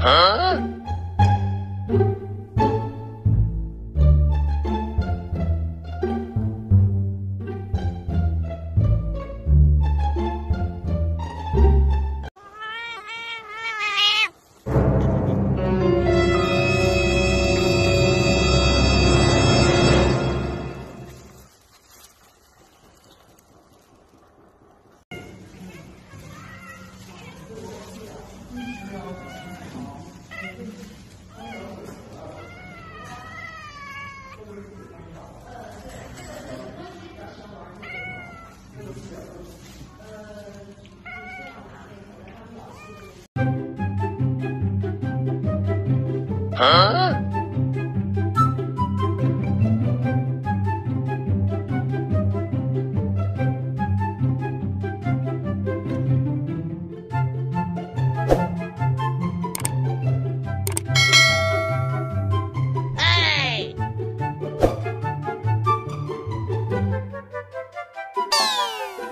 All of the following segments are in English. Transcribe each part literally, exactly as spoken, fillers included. Huh? Huh?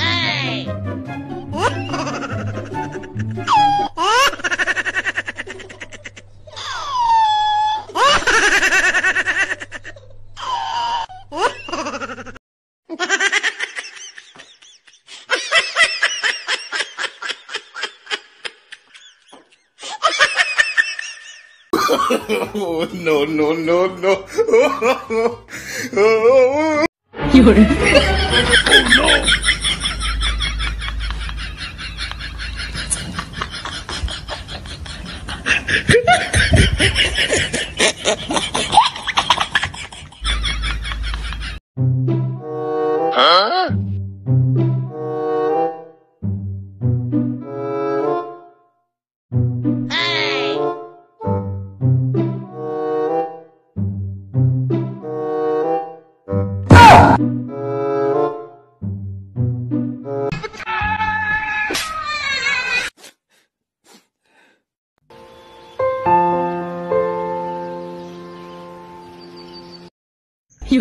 Hey! Ah! Huh? Huh? Hey! Oh, no, no, no, no. You're